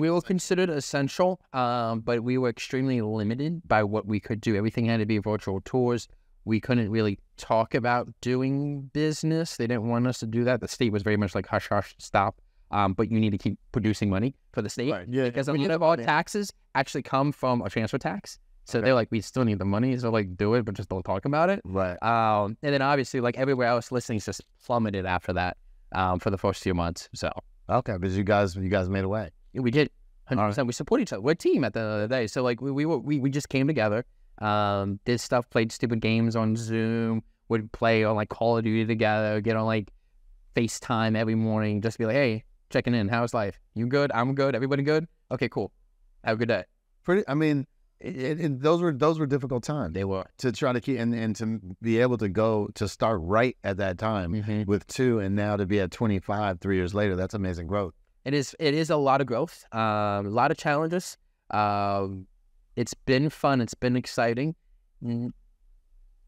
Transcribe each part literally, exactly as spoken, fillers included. We were considered essential, um, but we were extremely limited by what we could do. Everything had to be virtual tours. We couldn't really talk about doing business. They didn't want us to do that. The state was very much like, hush, hush, stop. Um, but you need to keep producing money for the state. Right. Yeah, because a lot of our taxes actually come from a transfer tax. So okay. They're like, we still need the money. So like, do it, but just don't talk about it. Right. Um, and then obviously like everywhere else, listings just plummeted after that um, for the first few months. So. Okay, because you guys, you guys made a way. We did, one hundred percent. Right. We support each other. We're a team at the end of the day. So like we we were, we, we just came together, um, did stuff, played stupid games on Zoom, would play on like Call of Duty together, get on like FaceTime every morning, just be like, hey, checking in, how's life? You good? I'm good. Everybody good? Okay, cool. Have a good day. Pretty. I mean, it, it, it, those were those were difficult times. They were, to try to keep and, and to be able to go to start right at that time mm-hmm. with two, and now to be at twenty-five, three years later. That's amazing growth. It is. It is a lot of growth, um, a lot of challenges. Um, it's been fun. It's been exciting. When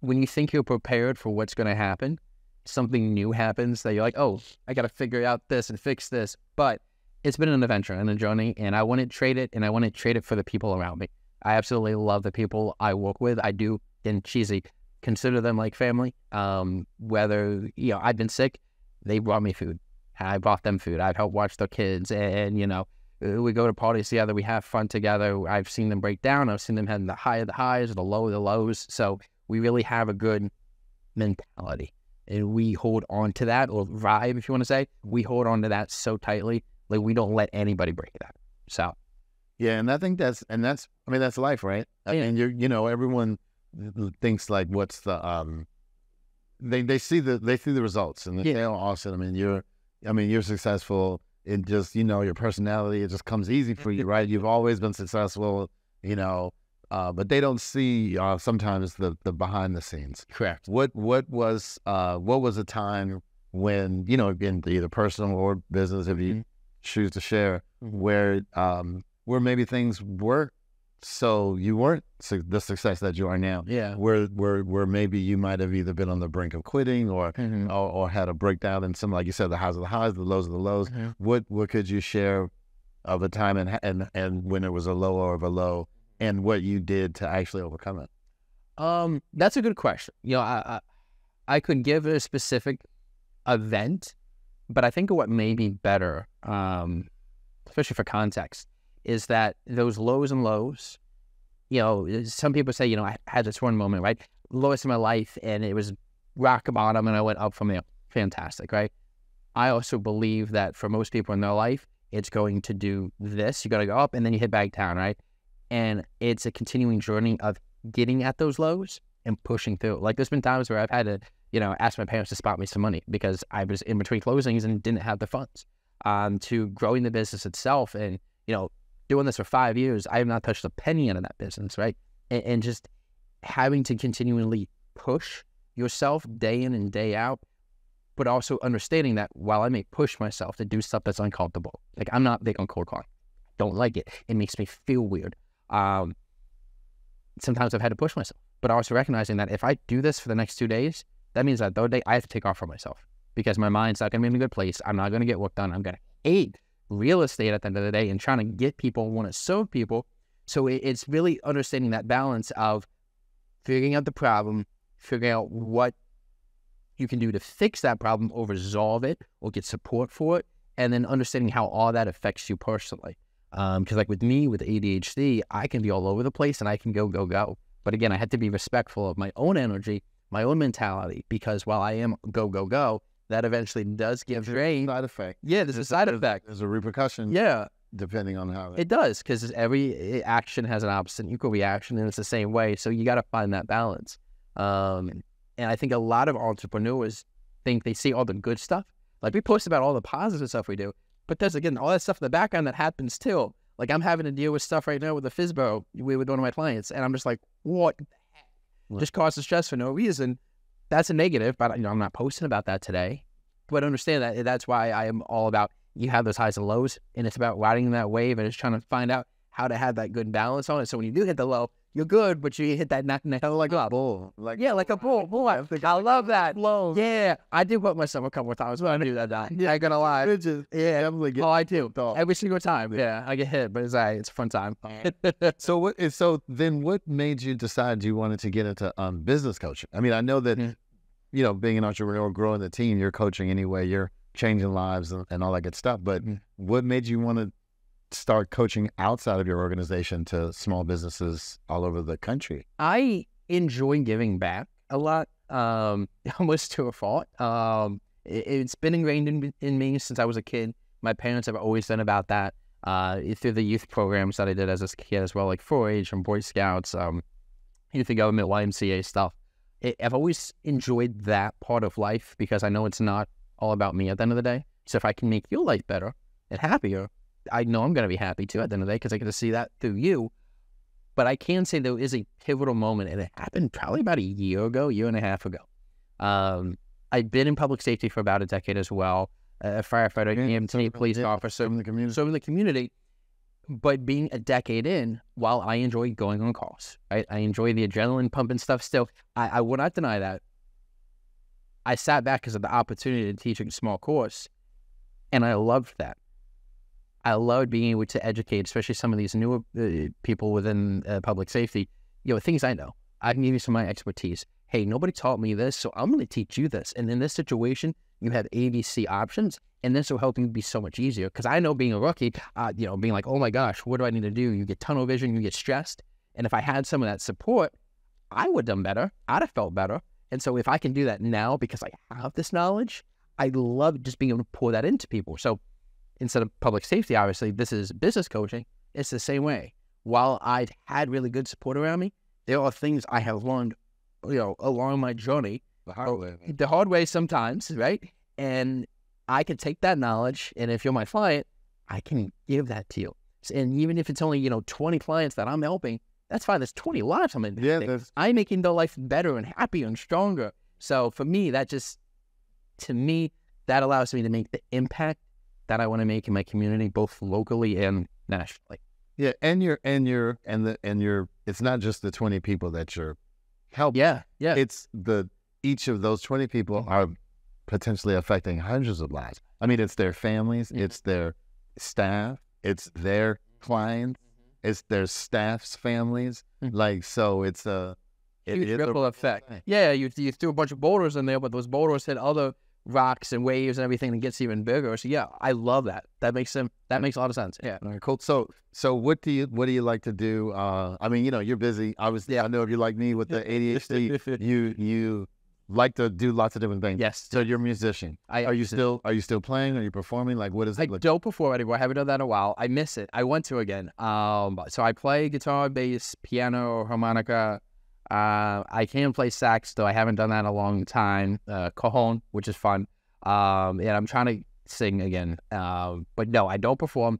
you think you're prepared for what's going to happen, something new happens that you're like, oh, I got to figure out this and fix this. But it's been an adventure and a journey, and I want to trade it, and I want to trade it for the people around me. I absolutely love the people I work with. I do, and cheesy, consider them like family. Um, whether, you know, I've been sick, they brought me food. I bought them food. I've helped watch their kids. And, and, you know, we go to parties together. We have fun together. I've seen them break down. I've seen them having the high of the highs or the low of the lows. So we really have a good mentality. And we hold on to that, or vibe, if you want to say. We hold on to that so tightly. Like, we don't let anybody break that. So. Yeah, and I think that's, and that's, I mean, that's life, right? I yeah. mean, you're, you know, everyone thinks, like, what's the, um, they, they see the, they see the results. And yeah. They all awesome. I mean, you're, I mean, you're successful. It just, you know, your personality, it just comes easy for you, right? You've always been successful, you know, uh, but they don't see uh, sometimes the, the behind the scenes. Correct. What what was uh, what was a time when, you know, in either personal or business, if you mm-hmm. choose to share, mm-hmm. where um, where maybe things were so you weren't su the success that you are now? Yeah. Where where where maybe you might have either been on the brink of quitting or mm-hmm. or, or had a breakdown in some, like you said, the highs of the highs, the lows of the lows. Mm-hmm. What what could you share of a time and and and when it was a low or of a low, and what you did to actually overcome it? Um, that's a good question. You know, I I, I could give a specific event, but I think what may be better, um, especially for context, is that those lows and lows, you know, some people say, you know, I had this one moment, right? Lowest in my life, and it was rock bottom, and I went up from there. Fantastic, right? I also believe that for most people in their life, it's going to do this. You got to go up, and then you hit back down, right? And it's a continuing journey of getting at those lows and pushing through. Like, there's been times where I've had to, you know, ask my parents to spot me some money because I was in between closings and didn't have the funds um, to growing the business itself. And, you know, doing this for five years, I have not touched a penny out of that business, right? And, and just having to continually push yourself day in and day out, but also understanding that while I may push myself to do stuff that's uncomfortable, like I'm not big on cold calling, I don't like it. It makes me feel weird. Um, sometimes I've had to push myself, but also recognizing that if I do this for the next two days, that means that third day I have to take off for myself because my mind's not going to be in a good place. I'm not going to get work done. I'm going to hate real estate at the end of the day and trying to get people and want to serve people. So it, it's really understanding that balance of figuring out the problem, figuring out what you can do to fix that problem or resolve it or get support for it, and then understanding how all that affects you personally. Because um, like with me, with A D H D, I can be all over the place and I can go, go, go. But again, I had to be respectful of my own energy, my own mentality, because while I am go, go, go, that eventually does give rain. Side effect. Yeah, there's, there's a side a, effect. There's a repercussion. Yeah. Depending on how. It, it does, because every action has an opposite equal reaction, and it's the same way. So you got to find that balance. Um, and I think a lot of entrepreneurs think they see all the good stuff. Like we post about all the positive stuff we do, but there's, again, all that stuff in the background that happens too. Like I'm having to deal with stuff right now with the FISBO, with one of my clients, and I'm just like, what the heck? What? Just causes stress for no reason. That's a negative, but you know, I'm not posting about that today. But understand that that's why I am all about, you have those highs and lows, and it's about riding that wave and it's trying to find out how to have that good balance on it. So when you do hit the low, you're good, but you hit that knock neck. Kind of like a bull. Like, yeah, like a bull. bull. I, I love that. Blows. Yeah. I do put myself a couple of times when I do that. I ain't gonna lie. It just, yeah. Oh, I do. Off. Every single time. Yeah, I get hit, but it's all right. It's a fun time. So what? So then what made you decide you wanted to get into um, business coaching? I mean, I know that, mm. you know, being an entrepreneur, growing the team, you're coaching anyway, you're changing lives and, and all that good stuff. But mm. what made you want to start coaching outside of your organization to small businesses all over the country? I enjoy giving back a lot, um, almost to a fault. Um, it, it's been ingrained in, in me since I was a kid. My parents have always been about that, uh, through the youth programs that I did as a kid as well, like four H and Boy Scouts, um, Youth Government, Y M C A stuff. It, I've always enjoyed that part of life because I know it's not all about me at the end of the day. So if I can make your life better and happier, I know I'm going to be happy too at the end of the day because I get to see that through you. But I can say there is a pivotal moment, and it happened probably about a year ago, year and a half ago. Um, I've been in public safety for about a decade as well, a firefighter, yeah, E M T, police yeah, officer, in the community. So in the community. But being a decade in, while I enjoy going on calls, right? I enjoy the adrenaline pumping stuff still. I, I will not deny that. I sat back because of the opportunity to teach a small course, and I loved that. I loved being able to educate, especially some of these newer uh, people within uh, public safety, you know, things I know. I can give you some of my expertise. Hey, nobody taught me this, so I'm going to teach you this. And in this situation, you have A B C options, and this will help you be so much easier. Because I know being a rookie, uh, you know, being like, oh my gosh, what do I need to do? You get tunnel vision, you get stressed. And if I had some of that support, I would have done better. I'd have felt better. And so if I can do that now because I have this knowledge, I love just being able to pour that into people. So instead of public safety, obviously, this is business coaching. It's the same way. While I've had really good support around me, there are things I have learned, you know, along my journey. The hard way. The hard way sometimes, right? And I can take that knowledge, and if you're my client, I can give that to you. And even if it's only, you know, twenty clients that I'm helping, that's fine. There's twenty lives I'm in. Yeah, that's... I'm making their life better and happier and stronger. So for me, that just, to me, that allows me to make the impact that I want to make in my community, both locally and nationally. Yeah, and your and your and the and your it's not just the twenty people that you're helping. Yeah, yeah. It's the each of those twenty people mm-hmm. are potentially affecting hundreds of lives. I mean, it's their families, mm-hmm. it's their staff, it's their clients, mm-hmm. it's their staff's families. Mm-hmm. Like, so it's a it, huge it's ripple a, effect. Thing. Yeah, you you threw a bunch of boulders in there, but those boulders hit other rocks and waves and everything, and gets even bigger. So yeah, I love that. That makes them. That makes a lot of sense. Yeah, right, cool. So so what do you what do you like to do? Uh, I mean, you know, you're busy. Obviously, yeah. I know if you're like me with the A D H D, you you like to do lots of different things. Yes. So you're a musician. I are you still are you still playing? Are you performing? Like, what is it? I like? Don't perform anymore. I haven't done that in a while. I miss it. I want to again. Um, so I play guitar, bass, piano, harmonica. Uh, I can play sax, though I haven't done that in a long time. Uh, cajon, which is fun. Um, and I'm trying to sing again. Uh, but no, I don't perform.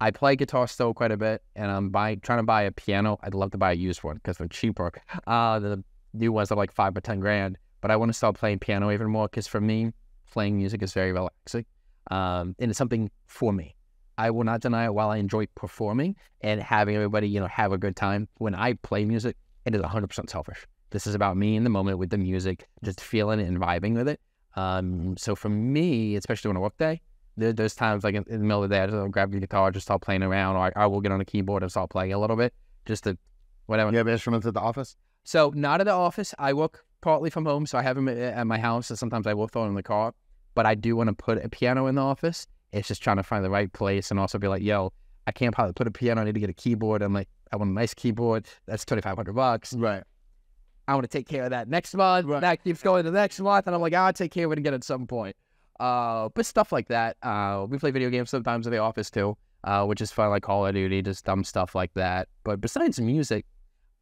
I play guitar still quite a bit, and I'm buying, trying to buy a piano. I'd love to buy a used one because they're cheaper. Uh, the new ones are like five or ten grand. But I want to start playing piano even more because for me, playing music is very relaxing. Um, and it's something for me. I will not deny it. While I enjoy performing and having everybody, you know, have a good time, when I play music, it is one hundred percent selfish. This is about me in the moment with the music, just feeling it and vibing with it. Um, so for me, especially on a work day, there, there's times like in, in the middle of the day, I'll grab the guitar, just start playing around, or I, I will get on a keyboard and start playing a little bit, just to whatever. You have instruments at the office? So not at the office. I work partly from home, so I have them at my house, and sometimes I will throw them in the car. But I do want to put a piano in the office. It's just trying to find the right place and also be like, yo, I can't probably put a piano. I need to get a keyboard. I'm like, I want a nice keyboard. That's twenty-five hundred bucks. Right. I want to take care of that next month. Right. That keeps going to the next month. And I'm like, I'll take care of it and get it at some point. Uh, but stuff like that. Uh, we play video games sometimes in the office too, uh, which is fun, like Call of Duty, just dumb stuff like that. But besides music,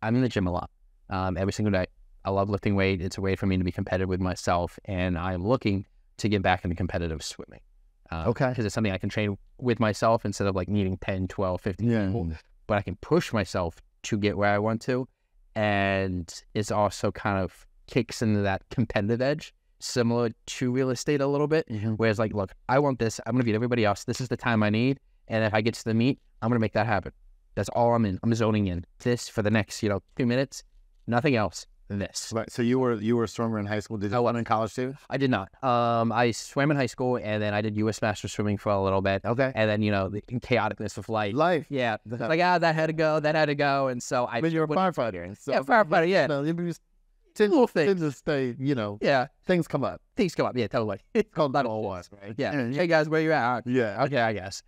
I'm in the gym a lot. Um, every single day. I love lifting weight. It's a way for me to be competitive with myself. And I'm looking to get back into competitive swimming. Uh, okay. Because it's something I can train with myself instead of like needing ten, twelve, fifteen yeah. people. But I can push myself to get where I want to. And it's also kind of kicks into that competitive edge, similar to real estate a little bit. Mm-hmm. Whereas like, look, I want this. I'm going to beat everybody else. This is the time I need. And if I get to the meet, I'm going to make that happen. That's all I'm in. I'm zoning in this for the next, you know, two minutes. Nothing else. This. Right. So you were you were a swimmer in high school. Did you swim in college too? I did not. Um, I swam in high school, and then I did U S master swimming for a little bit. Okay. And then, you know, the chaoticness of life. Life. Yeah. Like ah, oh, that had to go. That had to go. And so I. But you're a firefighter. So yeah, firefighter. Yeah. No, you just tend, little things. Tend to stay. You know. Yeah. Things come up. Things come up. Yeah. Totally. It's called that all was. Right. Yeah. Yeah. Hey guys, where you at? Huh? Yeah. Okay. I guess.